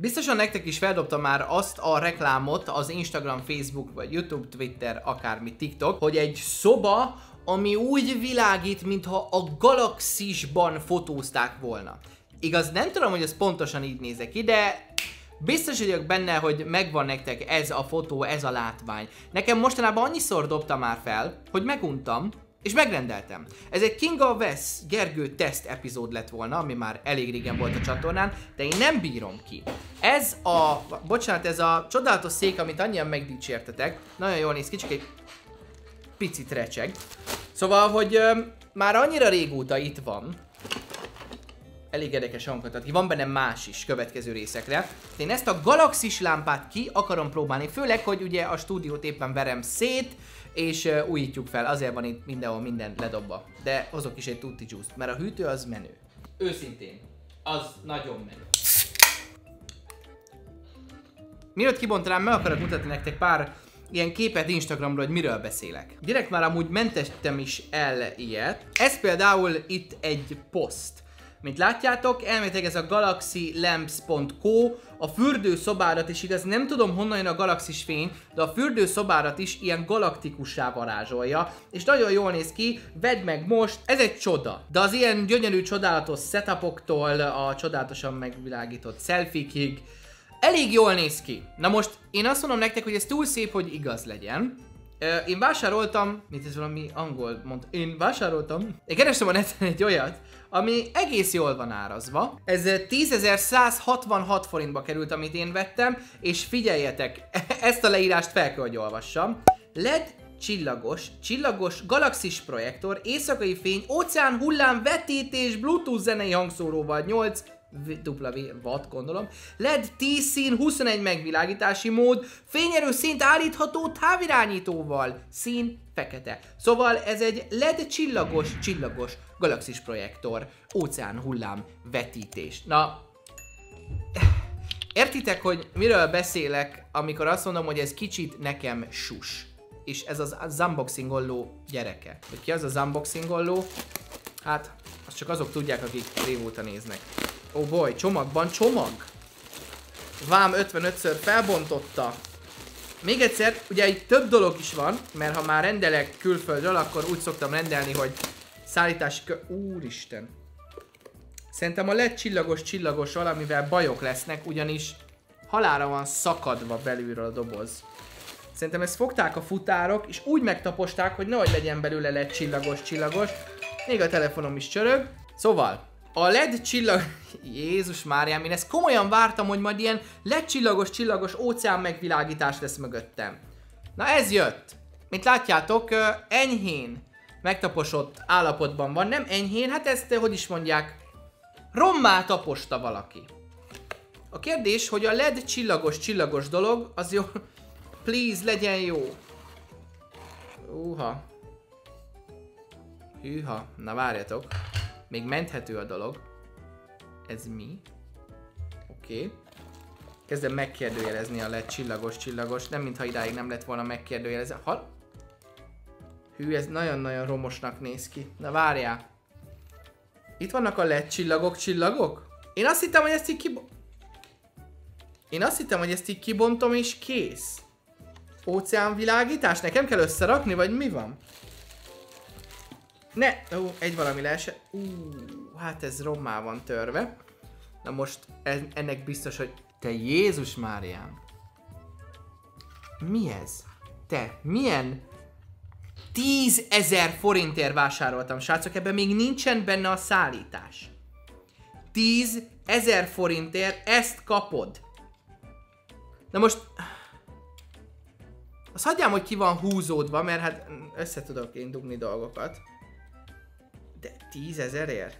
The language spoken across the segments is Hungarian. Biztosan nektek is feldobta már azt a reklámot az Instagram, Facebook, vagy YouTube, Twitter, akármi, TikTok, hogy egy szoba, ami úgy világít, mintha a galaxisban fotózták volna. Igaz, nem tudom, hogy ez pontosan így nézek ki, de biztos vagyok benne, hogy megvan nektek ez a fotó, ez a látvány. Nekem mostanában annyiszor dobta már fel, hogy meguntam, és megrendeltem. Ez egy King of West Gergő teszt epizód lett volna, ami már elég régen volt a csatornán, de én nem bírom ki. Ez a, bocsánat, ez a csodálatos szék, amit annyian megdicsértetek, nagyon jól néz ki, csak egy picit recseg. Szóval, hogy már annyira régóta itt van, elég érdekes hangokat ad ki, van benne más is következő részekre. Én ezt a galaxis lámpát ki akarom próbálni, főleg, hogy ugye a stúdiót éppen verem szét, és újítjuk fel, azért van itt mindenhol minden ledobva. De hozok is egy tutti juice-t, mert a hűtő az menő. Őszintén, az nagyon menő. Mielőtt kibontanám, meg akarok mutatni nektek pár ilyen képet Instagramról, hogy miről beszélek. Direkt már amúgy mentestem is el ilyet. Ez például itt egy poszt. Mint látjátok, elméletileg ez a galaxylamps.co, a fürdőszobárat is, igaz, nem tudom honnan jön a galaxis fény, de a fürdőszobárat is ilyen galaktikussá varázsolja, és nagyon jól néz ki, vedd meg most, ez egy csoda. De az ilyen gyönyörű, csodálatos setupoktól a csodálatosan megvilágított selfikig, elég jól néz ki. Na most, én azt mondom nektek, hogy ez túl szép, hogy igaz legyen. Én vásároltam, mit ez valami angol mond, én kerestem a neten egy olyat, ami egész jól van árazva. Ez 10.166 forintba került, amit én vettem, és figyeljetek, ezt a leírást fel kell, hogy olvassam. LED csillagos, galaxis projektor, éjszakai fény, óceán hullám, vetítés, bluetooth zenei hangszóróval, 8 watt gondolom, LED 10 szín, 21 megvilágítási mód, fényerő szint állítható távirányítóval, szín fekete. Szóval ez egy LED csillagos galaxis projektor, óceán hullám vetítés. Na, értitek, hogy miről beszélek, amikor azt mondom, hogy ez kicsit nekem sus. És ez az unboxingolló gyereke. Hogy ki az az unboxingolló? Hát, azt csak azok tudják, akik régóta néznek. Ó, boly, csomagban csomag! Vám 55-ször felbontotta. Még egyszer, ugye itt több dolog is van, mert ha már rendelek külföldről, akkor úgy szoktam rendelni, hogy szállítási úristen! Szerintem a LED csillagos valamivel bajok lesznek, ugyanis halálra van szakadva belülről a doboz. Szerintem ezt fogták a futárok, és úgy megtaposták, hogy nehogy legyen belőle LED csillagos. Még a telefonom is csörög. Szóval, a LED csillag... Jézus Máriám, én ezt komolyan vártam, hogy majd ilyen LED csillagos óceán megvilágítás lesz mögöttem. Na ez jött! Mint látjátok, enyhén megtaposott állapotban van, nem enyhén, hát ezt, hogy is mondják, rommá taposta valaki. A kérdés, hogy a LED csillagos dolog, az jó... Please, legyen jó! Uha. Hűha, na várjatok. Még menthető a dolog. Ez mi? Oké. Kezdem megkérdőjelezni a LED csillagos. Nem mintha idáig nem lett volna megkérdőjelezve. Hal? Hű, ez nagyon-nagyon romosnak néz ki. Na várjál. Itt vannak a LED csillagok? Én azt hittem, hogy ezt így kibontom és kész. Óceánvilágítás? Nekem kell összerakni, vagy mi van? Ne! Ó, egy valami leesett. Hát ez rommá van törve. Na most ennek biztos, hogy... Te Jézus Máriám! Mi ez? Te, milyen... 10.000 forintért vásároltam, srácok, ebben még nincsen benne a szállítás. 10.000 forintért ezt kapod. Na most... Azt hagyjam, hogy ki van húzódva, mert hát össze tudok én dugni dolgokat. De 10.000-ért?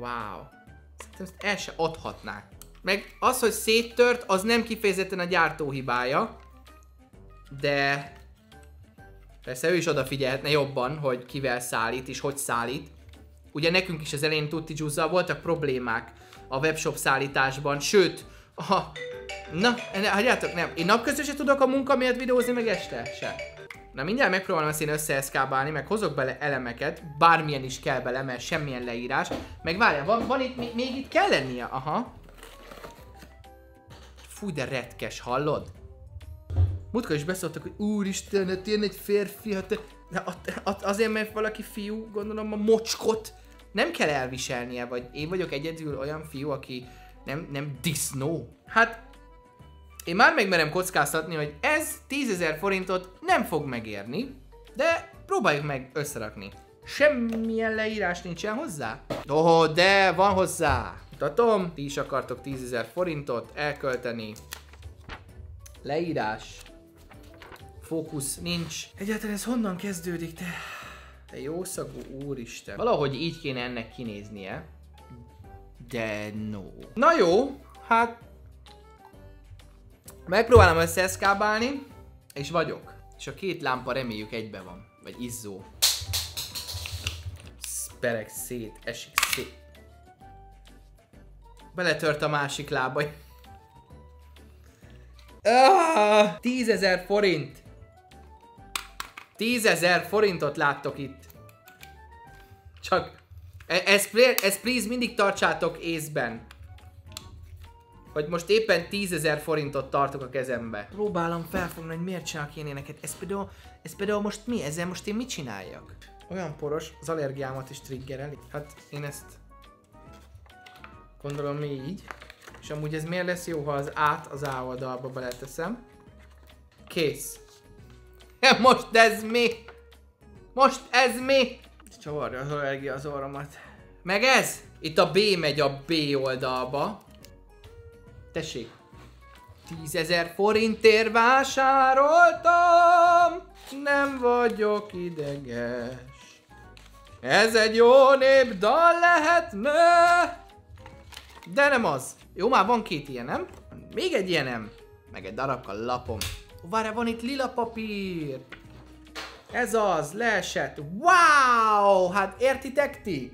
Wow. Szerintem ezt el se adhatnák. Meg az, hogy széttört, az nem kifejezetten a gyártó hibája. De... Persze ő is odafigyelhetne jobban, hogy kivel szállít és hogy szállít. Ugye nekünk is az elején tutti juice-zal voltak problémák a webshop szállításban, sőt... Na, hagyjátok, nem. Én napközben se tudok a munka miatt videózni, meg este se. Na mindjárt megpróbálom ezt én összeeszkábálni, meg hozok bele elemeket, bármilyen is kell bele, mert semmilyen leírás. Meg várjál, van itt, még itt kell lennie, aha. Fú, de retkes, hallod? Múltkor is beszóltak, hogy úristen, hát ilyen egy férfi, hát azért, mert valaki fiú, gondolom a mocskot nem kell elviselnie, vagy én vagyok egyedül olyan fiú, aki nem disznó. Hát én már megmerem kockáztatni, hogy ez 10 000 forintot nem fog megérni, de próbáljuk meg összerakni. Semmilyen leírás nincsen hozzá? Ó, de van hozzá! Mutatom, ti is akartok 10 000 forintot elkölteni. Leírás. Fókusz nincs. Egyáltalán ez honnan kezdődik, te? Te jószagú úristen. Valahogy így kéne ennek kinéznie. De no. Na jó, hát... megpróbálom összeeszkábálni, és vagyok. És a két lámpa reméljük egybe van. Vagy izzó. Pereg szét, esik szét. Beletört a másik lába. 10 000 forint! 10 000 forintot láttok itt. Csak... ezt please mindig tartsátok észben. Hogy most éppen 10 000 forintot tartok a kezembe. Próbálom felfogni, hogy miért csinálok én ilyeneket. Ez például most mi? Ezzel most én mit csináljak? Olyan poros, az allergiámat is triggereli. Hát én ezt gondolom így. És amúgy ez miért lesz jó, ha az át az A oldalba beleteszem. Kész. Most ez mi? Most ez mi? Csavarja az allergia az orromat. Meg ez? Itt a B megy a B oldalba. Tessék. 10 000 forintért vásároltam! Nem vagyok ideges. Ez egy jó népdal lehetne. De nem az. Jó, már van két ilyenem. Még egy ilyenem. Meg egy darabka lapom. Várj, van itt lila papír. Ez az, leesett. Wow! Hát értitek ti?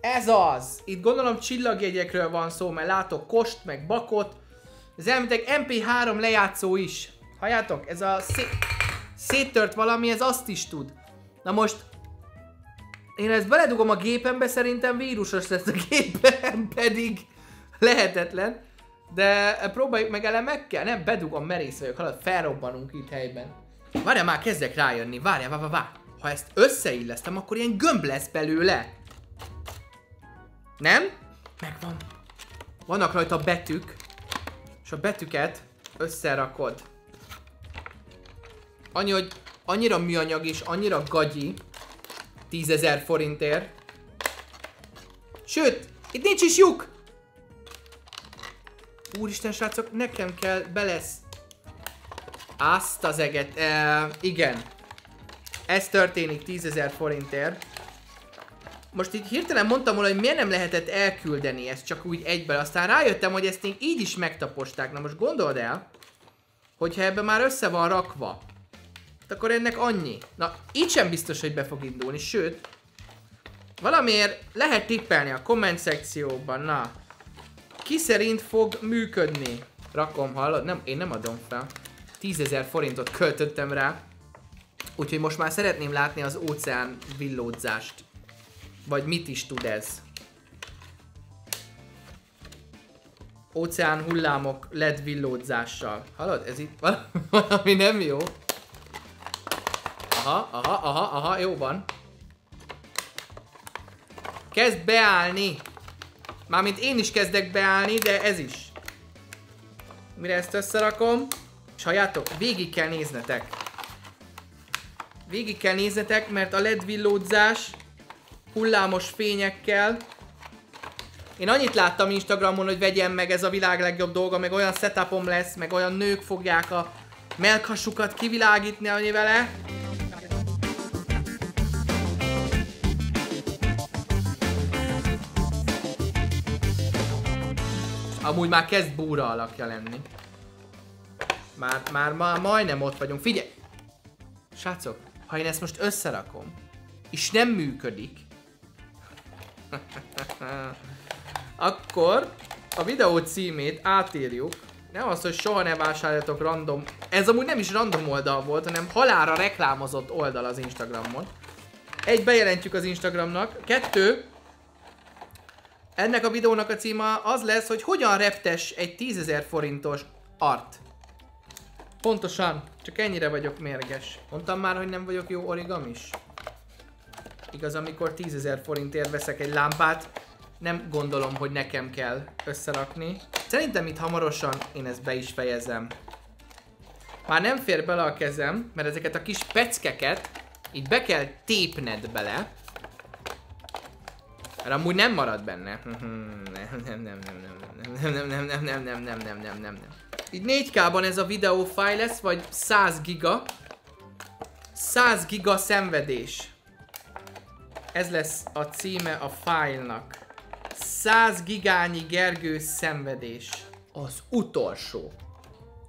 Ez az. Itt gondolom csillagjegyekről van szó, mert látok kost, meg bakot. Ez elmétek MP3 lejátszó is. Halljátok? Ez a széttört valami, ez azt is tud. Na most... én ezt beledugom a gépembe, szerintem vírusos lesz a gépem, pedig lehetetlen. De próbáljuk meg elemekkel. Nem, bedugom, merész vagyok, halad, felrobbanunk itt helyben. Várjál, már kezdek rájönni, várjál. Ha ezt összeillesztem, akkor ilyen gömb lesz belőle. Nem? Megvan. Vannak rajta betűk. És a betűket összerakod. Annyi, hogy annyira műanyag és annyira gagyi 10 000 forintért. Sőt, itt nincs is lyuk! Úristen, srácok, nekem kell, be lesz. Azt az eget, igen. Ez történik 10 000 forintért. Most így hirtelen mondtam volna, hogy miért nem lehetett elküldeni ezt csak úgy egyben. Aztán rájöttem, hogy ezt még így is megtaposták. Na most gondold el, hogyha ebbe már össze van rakva, akkor ennek annyi. Na, így sem biztos, hogy be fog indulni, sőt, valamiért lehet tippelni a komment szekcióban, na. Ki szerint fog működni? Rakom, hallod? Nem, én nem adom fel. 10 000 forintot költöttem rá, úgyhogy most már szeretném látni az óceán villódzást. Vagy mit is tud ez? Óceán hullámok LED villódzással. Hallod? Ez itt valami nem jó. Aha, jó van. Kezd beállni. Mármint én is kezdek beállni, de ez is. Mire ezt összerakom? Sajátok, végig kell néznetek. Végig kell néznetek, mert a LED villódzás hullámos fényekkel. Én annyit láttam Instagramon, hogy vegyem meg, ez a világ legjobb dolga, meg olyan setupom lesz, meg olyan nők fogják a mellkasukat kivilágítni annyi vele. Amúgy már kezd búra alakja lenni. Már majdnem ott vagyunk. Figyelj! Srácok, ha én ezt most összerakom, és nem működik, akkor a videó címét átírjuk. Nem az, hogy soha ne vásároljatok random. Ez amúgy nem is random oldal volt, hanem halálra reklámozott oldal az Instagramon. Egy, bejelentjük az Instagramnak. Kettő, Ennek a videónak a címe az lesz, hogy hogyan reptes egy 10 000 forintos art. Pontosan, csak ennyire vagyok mérges. Mondtam már, hogy nem vagyok jó origamis. Igaz, amikor 10 000 forintért veszek egy lámpát, nem gondolom, hogy nekem kell összerakni. Szerintem itt hamarosan én ezt be is fejezem. Már nem fér bele a kezem, mert ezeket a kis peckeket így be kell tépned bele. Mert amúgy nem marad benne. Nem. Így 4K-ban ez a videófájl lesz, vagy 100 giga. 100 giga szenvedés. Ez lesz a címe a fájlnak. 100 gigányi Gergő szenvedés. Az utolsó.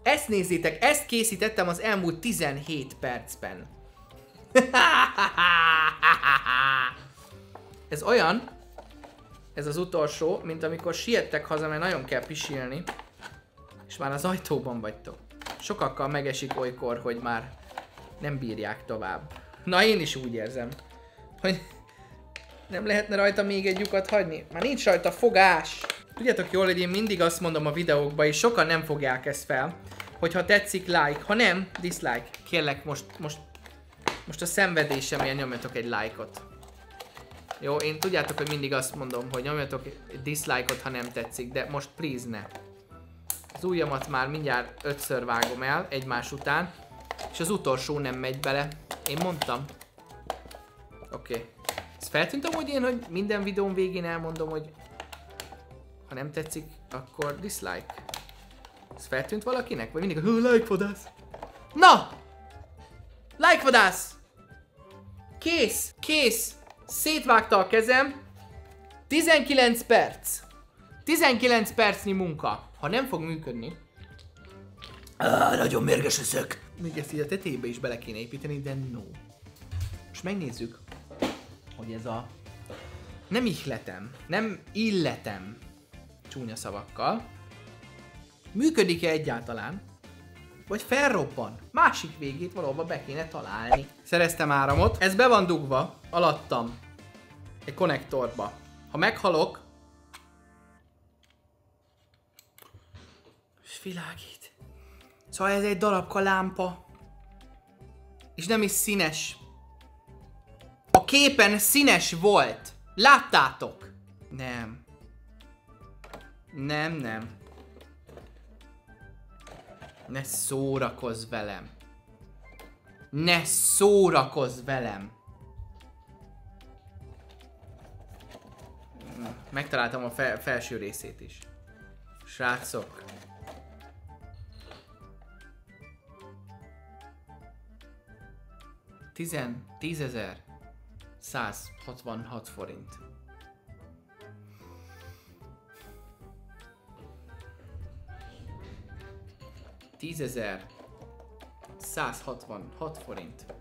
Ezt nézzétek, ezt készítettem az elmúlt 17 percben. Ez olyan, ez az utolsó, mint amikor siettek haza, mert nagyon kell pisilni. És már az ajtóban vagytok. Sokakkal megesik olykor, hogy már nem bírják tovább. Na, én is úgy érzem, hogy nem lehetne rajta még egy lyukat hagyni. Már nincs rajta fogás. Tudjátok jól, hogy én mindig azt mondom a videókban, és sokan nem fogják ezt fel, hogy ha tetszik, like, ha nem, dislike. Kérlek, most a szenvedésemért nyomjatok egy like-ot. Jó, én tudjátok, hogy mindig azt mondom, hogy nyomjatok egy dislike-ot, ha nem tetszik, de most please ne. Az ujjamat már mindjárt 5-ször vágom el egymás után, és az utolsó nem megy bele. Én mondtam. Oké. Ezt feltűntem, hogy én, hogy minden videón végén elmondom, hogy ha nem tetszik, akkor dislike. Ez feltűnt valakinek? Vagy mindig a like-vadász? Na! Like-vadász! Kész! Kész! Szétvágta a kezem. 19 perc. 19 percnyi munka. Ha nem fog működni... nagyon mérges leszek. Még ezt így a tetejébe is bele kéne építeni, de no. Most megnézzük, hogy ez a... Nem ihletem. Nem illetem. Csúnya szavakkal. Működik-e egyáltalán? Vagy felroppan? Másik végét valahova be kéne találni. Szereztem áramot. Ez be van dugva alattam. Egy konnektorba. Ha meghalok... És világít. Szóval ez egy darabka lámpa. És nem is színes. A képen színes volt. Láttátok? Nem. Nem. Ne szórakozz velem. Ne szórakozz velem. Megtaláltam a felső részét is. Srácok. Tízezer. 166 forint. Tízezer. 166 forint.